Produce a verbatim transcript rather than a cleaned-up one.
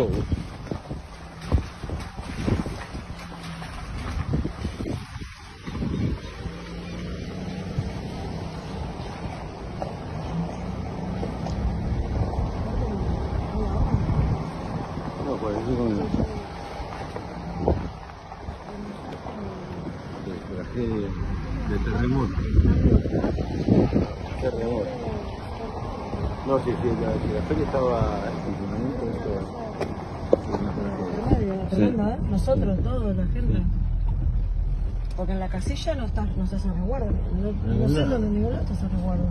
sold. No, pues eso no es. De, de terremoto. Terremoto. No, si sí, sí, la, la feria estaba en funcionamiento, esto es una feria. Nosotros, todos, la gente. Sí. Porque en la casilla no, está, no se hacen resguardo. No, no sé dónde, en ningún lado se hacen resguardo.